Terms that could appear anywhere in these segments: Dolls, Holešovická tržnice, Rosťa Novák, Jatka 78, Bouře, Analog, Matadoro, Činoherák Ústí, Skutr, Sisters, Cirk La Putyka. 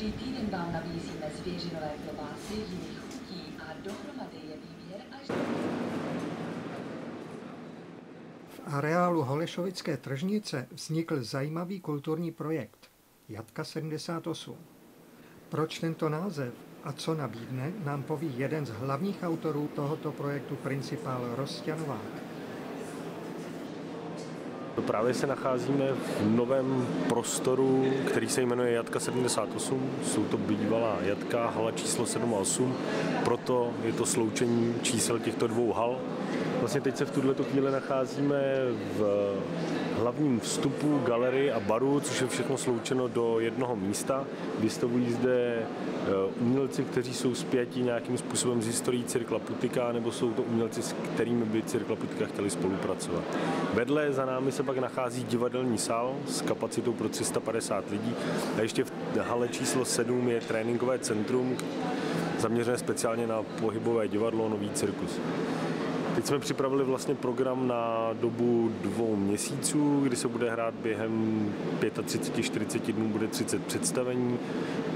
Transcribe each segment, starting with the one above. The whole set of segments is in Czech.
Každý týden vám nabízíme zvěřinové klobásy jiných chutí a dohromady je výběr až... V areálu Holešovické tržnice vznikl zajímavý kulturní projekt Jatka 78. Proč tento název a co nabídne, nám poví jeden z hlavních autorů tohoto projektu, principál Rosťa Novák. Právě se nacházíme v novém prostoru, který se jmenuje Jatka 78. Jsou to bývalá jatka, hala číslo 7 a 8, proto je to sloučení čísel těchto dvou hal. Vlastně teď se v tuhle chvíli nacházíme v hlavním vstupu galerie a baru, což je všechno sloučeno do jednoho místa. Vystavují zde umělci, kteří jsou spjati nějakým způsobem s historií Cirk La Putyka, nebo jsou to umělci, s kterými by Cirk La Putyka chtěli spolupracovat. Vedle za námi se pak nachází divadelní sál s kapacitou pro 350 lidí a ještě v hale číslo 7 je tréninkové centrum zaměřené speciálně na pohybové divadlo Nový cirkus. Teď jsme připravili vlastně program na dobu 2 měsíců, kdy se bude hrát během 35-40 dnů, bude 30 představení.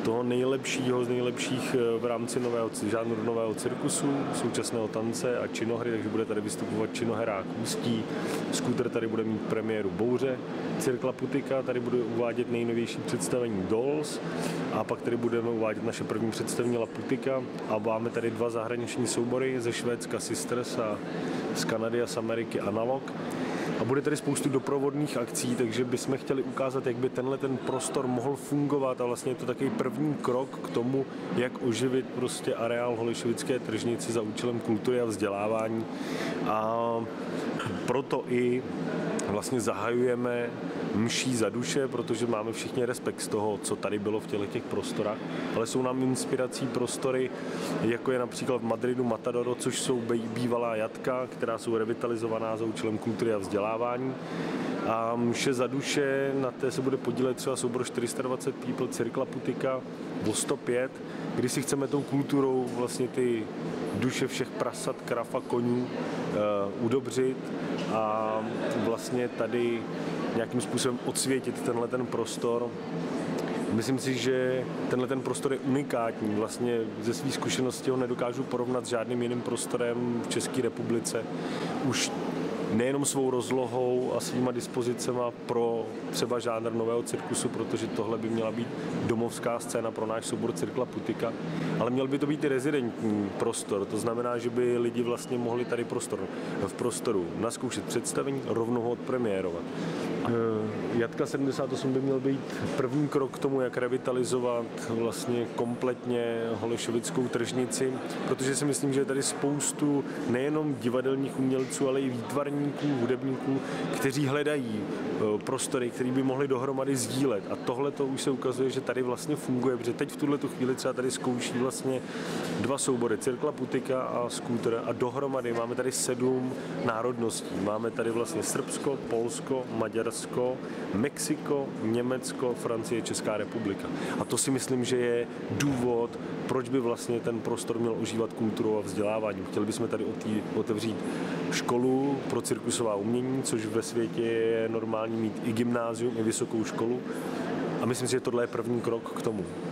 Toho nejlepšího z nejlepších v rámci žánru nového cirkusu, současného tance a činohry, takže bude tady vystupovat Činoherák Ústí, Skutr tady bude mít premiéru Bouře, Cirk La Putyka tady bude uvádět nejnovější představení Dolls a pak tady budeme uvádět naše první představení La Putyka a máme tady 2 zahraniční soubory ze Švédska Sisters a z Kanady a z Ameriky Analog. A bude tady spoustu doprovodných akcí, takže bychom chtěli ukázat, jak by tenhle prostor mohl fungovat a vlastně je to takový první krok k tomu, jak oživit prostě areál Holešovické tržnice za účelem kultury a vzdělávání. A proto i vlastně zahajujeme mší za duše, protože máme všichni respekt z toho, co tady bylo v těch prostorách, ale jsou nám inspirací prostory, jako je například v Madridu Matadoro, což jsou bývalá jatka, která jsou revitalizovaná za účelem kultury a vzdělávání. A mše za duše, na té se bude podílet třeba soubor 420 people, Cirk La Putyka, o 105, kdy si chceme tou kulturou vlastně ty duše všech prasat, krav a konů udobřit a vlastně tady nějakým způsobem odsvětit tenhle prostor. Myslím si, že tenhle prostor je unikátní. Vlastně ze svých zkušeností ho nedokážu porovnat s žádným jiným prostorem v České republice. Už nejenom svou rozlohou a svýma dispozicema pro třeba žánr nového cirkusu, protože tohle by měla být domovská scéna pro náš soubor Cirk La Putyka, ale měl by to být i rezidentní prostor, to znamená, že by lidi vlastně mohli tady v prostoru naskoušet představení, rovnou ho odpremiérovat. Jatka 78 by měl být první krok k tomu, jak revitalizovat vlastně kompletně Holešovickou tržnici, protože si myslím, že je tady spoustu nejenom divadelních umělců, ale i výtvarníků, hudebníků, kteří hledají prostory, které by mohli dohromady sdílet. A tohle to už se ukazuje, že tady vlastně funguje, protože teď v tuhle chvíli třeba tady zkouší vlastně 2 soubory, Cirk La Putyka a Skutr, a dohromady máme tady 7 národností. Máme tady vlastně Srbsko, Polsko, Maďarsko, Mexiko, Německo, Francie, Česká republika. A to si myslím, že je důvod, proč by vlastně ten prostor měl ožívat kulturou a vzděláváním. Chtěli bychom tady otevřít školu pro cirkusová umění, což ve světě je normální mít i gymnázium, i vysokou školu. A myslím si, že tohle je první krok k tomu.